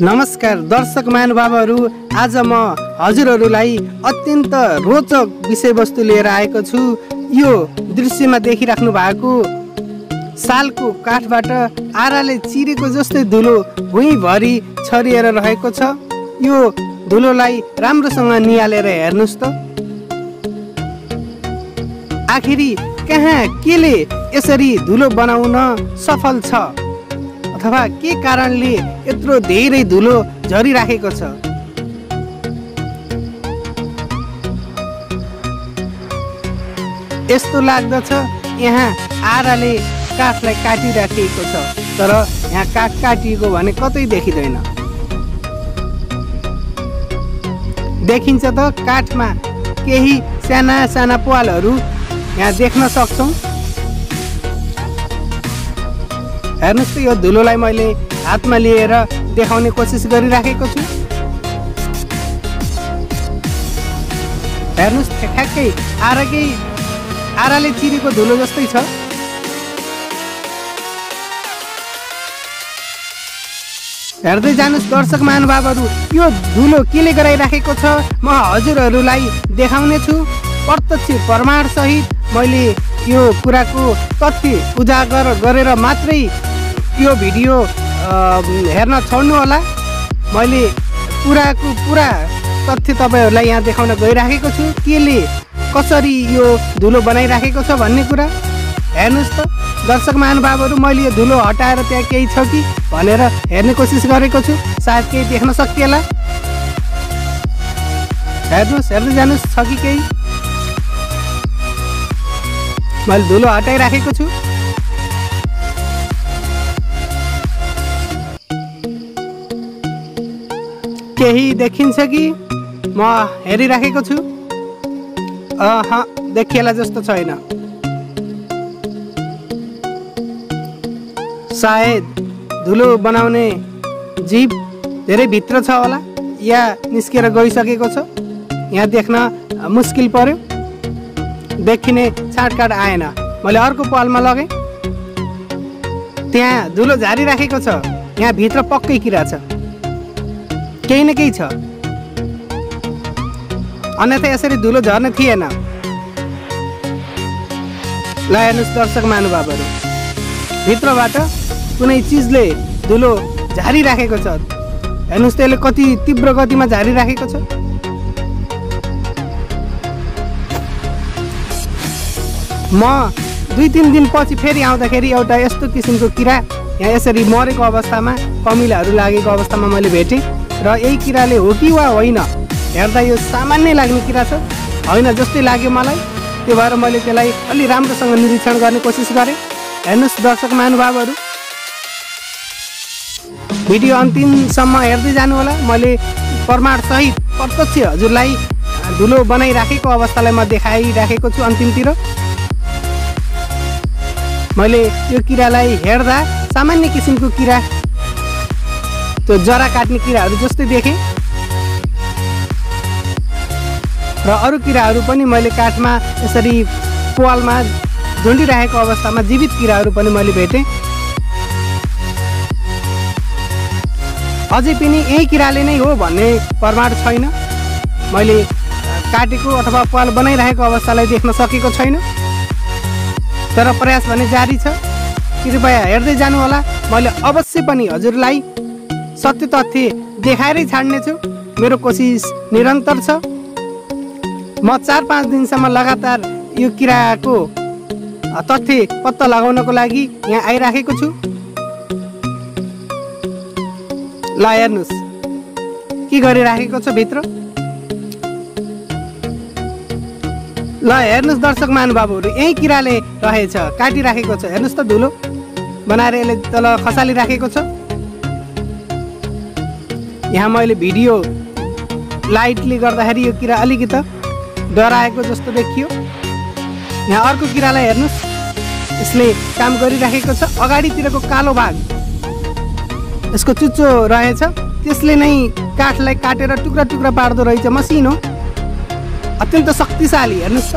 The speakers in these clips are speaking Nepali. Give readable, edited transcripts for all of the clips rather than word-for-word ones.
नमस्कार दर्शक महानुभावहरु, आज म हजुरहरुलाई अत्यन्त रोचक विषयवस्तु लिएर आएको छु। यो दृश्यमा देखिराख्नु भएको सालको काठबाट आराले चिरेको जस्तै धुलो भुइँभरि छरिएर रहेको छ। यो धुलोलाई राम्रोसँग नियालेर हेर्नुस् त। आखिरी कहाँ केले यसरी धुलो बनाउन सफल छ अथवा के कारणले यत्रो धेरै धुलो झरिराखेको छ? यस्तो लाग्दछ यहाँ आराले काठलाई काटिराखेको छ, तर यहाँ काठ काटिएको भने कतै देखिँदैन। देखिन्छ त काठमा केही साना साना प्वालहरू यहाँ देख्न सक्छौँ। हेर्नुहोस् त, यो धुलोलाई मैले हातमा लिएर देखाउने कोसिस गरिराखेको छु। हेर्नुहोस्, ठ्याक्कै आराले चिरेको धुलो जस्तै छ। हेर्दै जानुहोस् दर्शक महानुभावहरू, यो धुलो केले गराइराखेको छ म हजुरहरूलाई देखाउने छु। प्रत्यक्ष प्रमाणसहित मैले यो कुराको तथ्य उजागर गरेर मात्रै यो भिडियो हेर्न छोड्नुहोला। मैले कुराको पूरा तथ्य तपाईहरूलाई यहाँ देखाउन गइराखेको छु, केले कसरी यो धुलो बनाइराखेको छ भन्ने कुरा। हेर्नुहोस् त दर्शक महानुभावहरू, मैले यो धुलो हटाएर त्यहाँ केही छ कि भनेर हेर्ने कोसिस गरेको छु, सायद केही देख्न सकिएला। हेर्नुहोस्, हेर्दै जानुहोस् छ कि केही। मैले धुलो हटाइराखेको छु। केही देखिन्छ कि? म हेरिराखेको छु, देखिएला जस्तो छैन। सायद धुलो बनाउने जीव धेरै भित्र छ होला या निस्केर गइसकेको छ। यहाँ देख्न मुस्किल पर्यो, देखिने छाँटकाट आएन। मैले अर्को पालमा लगेँ, त्यहाँ धुलो झारिराखेको छ। यहाँ भित्र पक्कै किरा छ, केही न केही छ, अन्यथा यसरी धुलो झर्ने थिएन। ल हेर्नुहोस् दर्शक महानुभावहरू, भित्रबाट कुनै चिजले धुलो झारिराखेको छ। हेर्नुहोस् त्यसले कति तीव्र गतिमा झारिराखेको छ। म 2-3 दिन पछि फेरि आउँदाखेरि एउटा यस्तो किसिमको किरा यहाँ यसरी मरेको अवस्थामा, कमिलाहरू लागेको अवस्थामा मैले भेटेँ। र यही किराले हो कि वा होइन, हेर्दा यो सामान्य लाग्ने किरा छ, होइन जस्तै लाग्यो मलाई। त्यो भएर मैले त्यसलाई अलि राम्रोसँग निरीक्षण गर्ने कोसिस गरेँ। हेर्नुहोस् दर्शक महानुभावहरू, भिडियो अन्तिमसम्म हेर्दै जानुहोला। मैले प्रमाणसहित प्रत्यक्ष हजुरलाई धुलो बनाइराखेको अवस्थालाई म देखाइराखेको छु। अन्तिमतिर मैले यो किरालाई हेर्दा सामान्य किसिमको किरा, त्यो जरा काट्ने किराहरू जस्तै देखेँ। र अरू किराहरू पनि मैले काठमा यसरी प्वालमा झुन्डिराखेको अवस्थामा जीवित किराहरू पनि मैले भेटेँ। अझै पनि यही किराले नै हो भन्ने प्रमाण छैन। मैले काटेको अथवा प्वाल बनाइराखेको अवस्थालाई देख्न सकेको छैन, तर प्रयास भने जारी छ। कृपया हेर्दै जानुहोला। मैले अवश्य पनि हजुरलाई सत्य तथ्य देखाएरै छाड्नेछु। मेरो कोसिस निरन्तर छ। म 4-5 दिनसम्म लगातार यो किराको तथ्य पत्ता लगाउनको लागि यहाँ आइराखेको छु। ल हेर्नुहोस् के गरिराखेको छ भित्र। ल हेर्नुहोस् दर्शक महानुभावहरू, यही किराले रहेछ, काटिराखेको छ। हेर्नुहोस् त धुलो बनाएर यसले तल खसालिराखेको छ। यहाँ मैले भिडियो लाइटले गर्दाखेरि यो किरा अलिकति डराएको जस्तो देखियो। यहाँ अर्को किरालाई हेर्नुहोस्, यसले काम गरिराखेको छ। अगाडितिरको कालो भाग यसको चुच्चो रहेछ, त्यसले नै काठलाई काटेर टुक्रा टुक्रा पार्दो रहेछ। मसिनो, अत्यन्त शक्तिशाली। हेर्नुहोस् त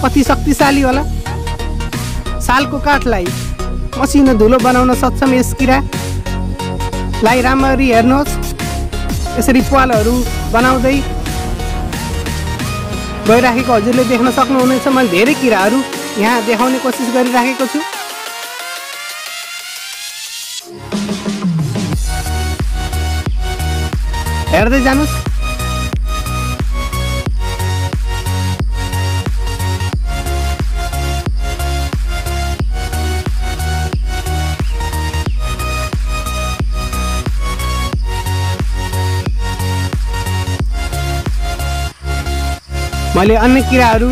कति शक्तिशाली होला। सालको काठलाई मसिनो धुलो बनाउन सक्षम यस किरा। राम्ररी हेर्नुहोस्। यसरी प्वालहरु बनाउँदै गइराखेको हजुरले देख्न सक्नुहुनेछ। मैले धेरै किराहरु यहाँ देखाउने कोसिस गरिराखेको छु। हेर्दै जानुस्। मैले अन्य किराहरू र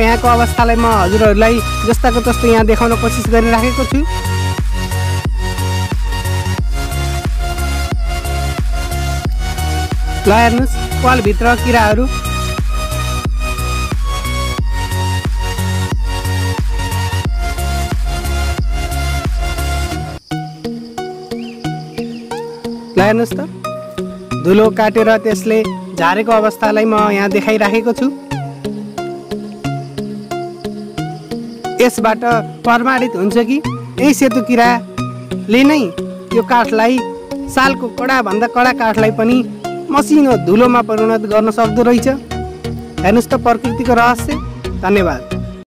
यहाँको अवस्थालाई म हजुरहरूलाई जस्ताको तस्तो यहाँ देखाउन कोसिस गरिराखेको छु। ल हेर्नुहोस् प्वाल भित्र किराहरू। ल हेर्नुहोस् त धुलो काटेर त्यसले झारेको अवस्थालाई म यहाँ देखाइराखेको छु। यसबाट प्रमाणित हुन्छ कि यही सेतो किराले नै यो काठलाई सालको कडाभन्दा कडा काठलाई पनि मसिनो धुलोमा परिणत गर्न सक्दो रहेछ। हेर्नुहोस् त प्रकृतिको रहस्य। धन्यवाद।